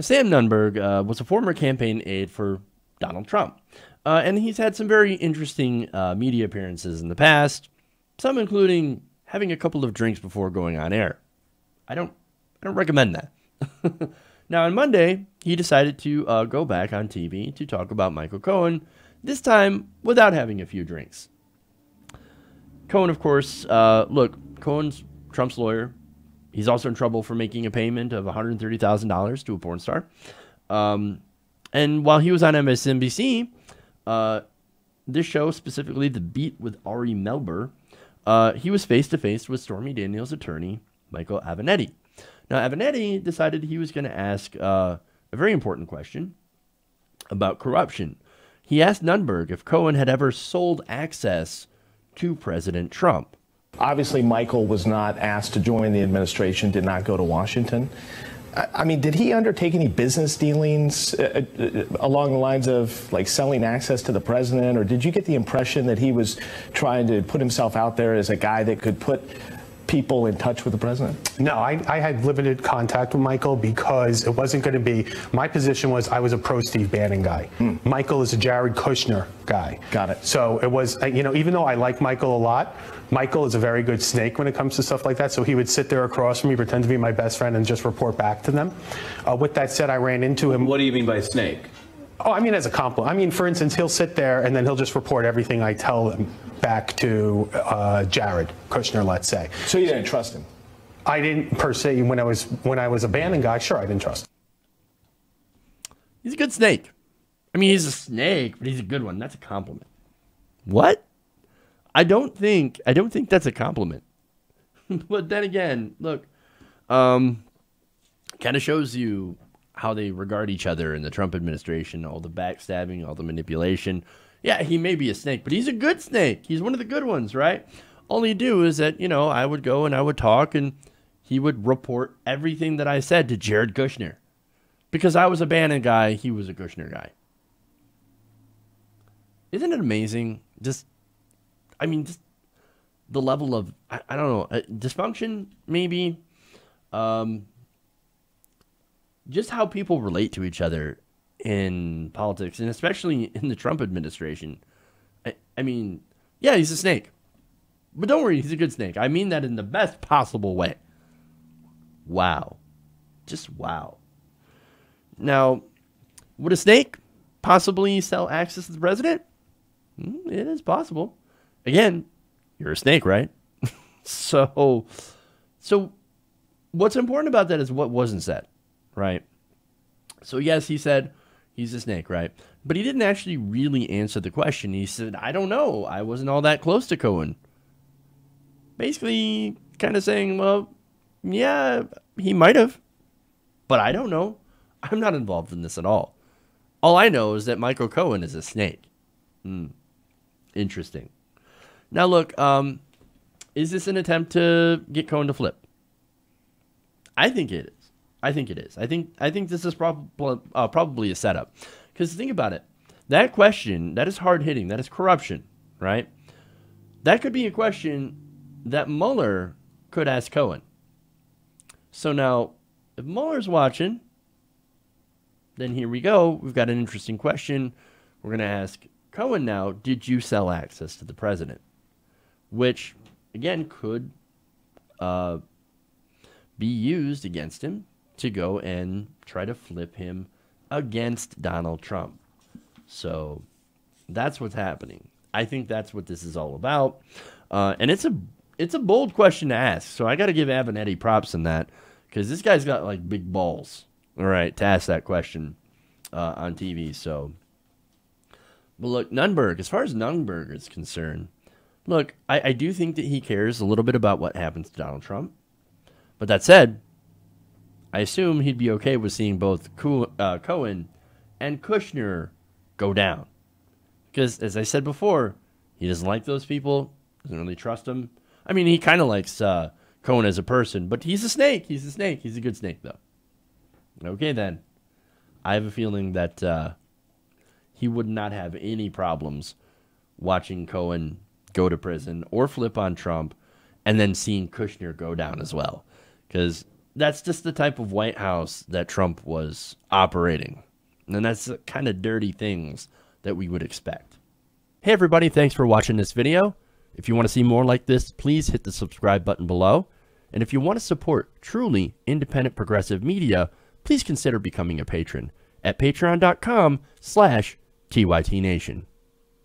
Sam Nunberg was a former campaign aide for Donald Trump, and he's had some very interesting media appearances in the past, some including having a couple of drinks before going on air. I don't recommend that. Now, on Monday, he decided to go back on TV to talk about Michael Cohen, this time without having a few drinks. Cohen, of course, look, Cohen's Trump's lawyer. He's also in trouble for making a payment of $130,000 to a porn star. And while he was on MSNBC, this show, specifically The Beat with Ari Melber, he was face-to-face with Stormy Daniels' attorney, Michael Avenetti. Now, Avenetti decided he was going to ask a very important question about corruption. He asked Nunberg if Cohen had ever sold access to President Trump. Obviously, Michael was not asked to join the administration, did not go to Washington. I mean, did he undertake any business dealings along the lines of, like, selling access to the president? Or did you get the impression that he was trying to put himself out there as a guy that could put people in touch with the president? No, I had limited contact with Michael because it wasn't going to be, my position was I was a pro Steve Bannon guy. Mm. Michael is a Jared Kushner guy. Got it. So it was, you know, even though I like Michael a lot, Michael is a very good snake when it comes to stuff like that. So he would sit there across from me, pretend to be my best friend, and just report back to them. With that said, I ran into him. What do you mean by snake? Oh, I mean as a compliment. I mean, for instance, he'll sit there and then he'll just report everything I tell him back to Jared Kushner, let's say. So you didn't trust him? I didn't per se. When I was a Bannon guy, sure, I didn't trust him. He's a good snake. I mean, he's a snake, but he's a good one. That's a compliment. What? I don't think that's a compliment. But then again, look, kind of shows you how they regard each other in the Trump administration, all the backstabbing, all the manipulation. Yeah, he may be a snake, but he's a good snake. He's one of the good ones, right? All he do is that, you know, I would go and I would talk and he would report everything that I said to Jared Kushner. Because I was a Bannon guy, he was a Kushner guy. Isn't it amazing? Just, I mean, just the level of, I don't know, dysfunction maybe. Just how people relate to each other in politics, and especially in the Trump administration. I mean, yeah, he's a snake. But don't worry, he's a good snake. I mean that in the best possible way. Wow. Just wow. Now, would a snake possibly sell access to the president? It is possible. Again, you're a snake, right? So what's important about that is what wasn't said. Right. So, yes, he said he's a snake, right? But he didn't actually really answer the question. He said, I don't know. I wasn't all that close to Cohen. Basically kind of saying, well, yeah, he might have. But I don't know. I'm not involved in this at all. All I know is that Michael Cohen is a snake. Interesting. Now, look, is this an attempt to get Cohen to flip? I think it is. I think this is probably a setup, because think about it. That question, that is hard hitting. That is corruption, right? That could be a question that Mueller could ask Cohen. So now, if Mueller's watching, then here we go. We've got an interesting question. We're going to ask Cohen now, did you sell access to the president? Which, again, could be used against him to go and try to flip him against Donald Trump. So that's what's happening. I think that's what this is all about. And it's a bold question to ask. So I got to give Avenetti props in that, because this guy's got like big balls, all right, to ask that question on TV. So, but look, Nunberg, as far as Nunberg is concerned, look, I do think that he cares a little bit about what happens to Donald Trump. But that said, I assume he'd be okay with seeing both Cohen and Kushner go down. Because, as I said before, he doesn't like those people, doesn't really trust them. I mean, he kind of likes Cohen as a person, but he's a snake. He's a snake. He's a good snake, though. Okay, then. I have a feeling that he would not have any problems watching Cohen go to prison or flip on Trump and then seeing Kushner go down as well. Because That's just the type of White House that Trump was operating. And that's the kind of dirty things that we would expect. Hey everybody, thanks for watching this video. If you want to see more like this, please hit the subscribe button below. And if you want to support truly independent progressive media, please consider becoming a patron at patreon.com/TYT Nation.